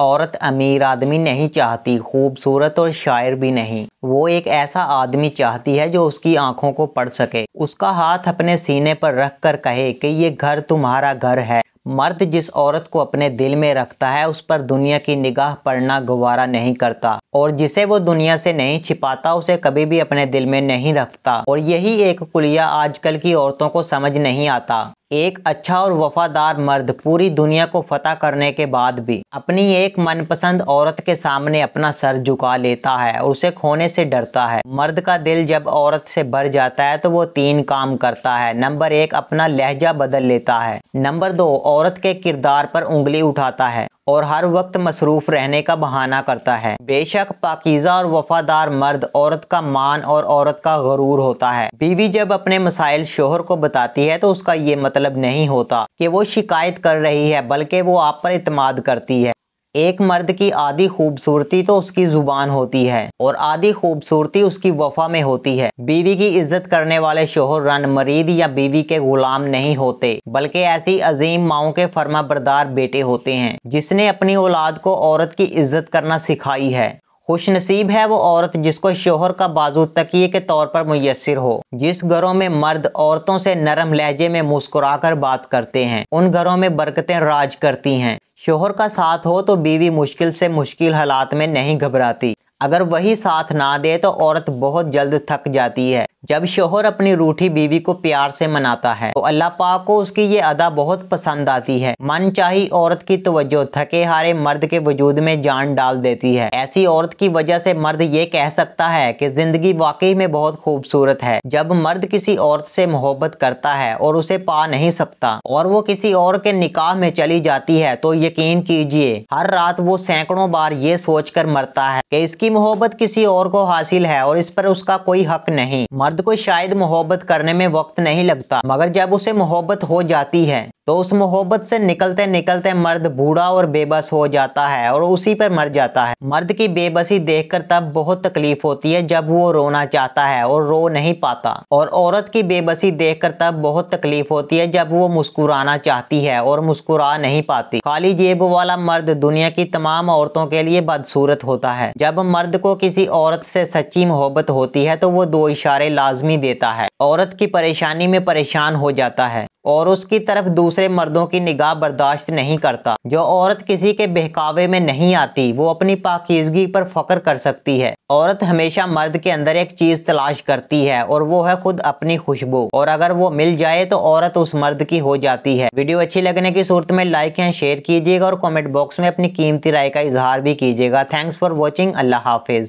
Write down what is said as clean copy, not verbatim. औरत अमीर आदमी नहीं चाहती, खूबसूरत और शायर भी नहीं। वो एक ऐसा आदमी चाहती है जो उसकी आंखों को पढ़ सके, उसका हाथ अपने सीने पर रख कर कहे कि ये घर तुम्हारा घर है। मर्द जिस औरत को अपने दिल में रखता है उस पर दुनिया की निगाह पड़ना गवारा नहीं करता, और जिसे वो दुनिया से नहीं छिपाता उसे कभी भी अपने दिल में नहीं रखता। और यही एक कुलिया आजकल की औरतों को समझ नहीं आता। एक अच्छा और वफादार मर्द पूरी दुनिया को फतह करने के बाद भी अपनी एक मनपसंद औरत के सामने अपना सर झुका लेता है और उसे खोने से डरता है। मर्द का दिल जब औरत से भर जाता है तो वो तीन काम करता है। नंबर 1, अपना लहजा बदल लेता है। नंबर 2, औरत के किरदार पर उंगली उठाता है और हर वक्त मसरूफ रहने का बहाना करता है। बेशक पाकीज़ा और वफादार मर्द औरत का मान और औरत का गरूर होता है। बीवी जब अपने मसाइल शोहर को बताती है तो उसका ये मतलब नहीं होता कि वो शिकायत कर रही है, बल्कि वो आप पर इत्माद करती है। एक मर्द की आधी खूबसूरती तो उसकी जुबान होती है और आधी खूबसूरती उसकी वफा में होती है। बीवी की इज्जत करने वाले शोहर रन मरीद या बीवी के गुलाम नहीं होते, बल्कि ऐसी अजीम माओं के फर्मा बरदार बेटे होते हैं जिसने अपनी औलाद को औरत की इज्जत करना सिखाई है। खुशनसीब है वो औरत जिसको शोहर का बाजू तकिए के तौर पर मुयस्सर हो। जिस घरों में मर्द औरतों से नरम लहजे में मुस्कुराकर बात करते हैं उन घरों में बरकतें राज करती हैं। शोहर का साथ हो तो बीवी मुश्किल से मुश्किल हालात में नहीं घबराती, अगर वही साथ ना दे तो औरत बहुत जल्द थक जाती है। जब शोहर अपनी रूठी बीवी को प्यार से मनाता है तो अल्लाह पाक को उसकी ये अदा बहुत पसंद आती है। मनचाही औरत की तवज्जो थके हारे मर्द के वजूद में जान डाल देती है। ऐसी औरत की वजह से मर्द ये कह सकता है कि जिंदगी वाकई में बहुत खूबसूरत है। जब मर्द किसी औरत से मोहब्बत करता है और उसे पा नहीं सकता और वो किसी और के निकाह में चली जाती है तो यकीन कीजिए हर रात वो सैकड़ों बार ये सोच कर मरता है कि इसकी मोहब्बत किसी और को हासिल है और इस पर उसका कोई हक नहीं। मर्द को शायद मोहब्बत करने में वक्त नहीं लगता, मगर जब उसे मोहब्बत हो जाती है तो उस मोहब्बत से निकलते निकलते मर्द बूढ़ा और बेबस हो जाता है और उसी पर मर जाता है। मर्द की बेबसी देखकर तब बहुत तकलीफ होती है जब वो रोना चाहता है और रो नहीं पाता, और औरत की बेबसी देखकर तब बहुत तकलीफ होती है जब वो मुस्कुराना चाहती है और मुस्कुरा नहीं पाती। खाली जेब वाला मर्द दुनिया की तमाम औरतों के लिए बदसूरत होता है। जब मर्द को किसी औरत से सच्ची मोहब्बत होती है तो वो दो इशारे लाजमी देता है। औरत की परेशानी में परेशान हो जाता है और उसकी तरफ दूसरे मर्दों की निगाह बर्दाश्त नहीं करता। जो औरत किसी के बहकावे में नहीं आती वो अपनी पाकीज़गी पर फख्र कर सकती है। औरत हमेशा मर्द के अंदर एक चीज तलाश करती है और वो है खुद अपनी खुशबू, और अगर वो मिल जाए तो औरत उस मर्द की हो जाती है। वीडियो अच्छी लगने की सूरत में लाइक या शेयर कीजिएगा और कॉमेंट बॉक्स में अपनी कीमती राय का इजहार भी कीजिएगा। Thanks for watching. अल्लाह हाफिज।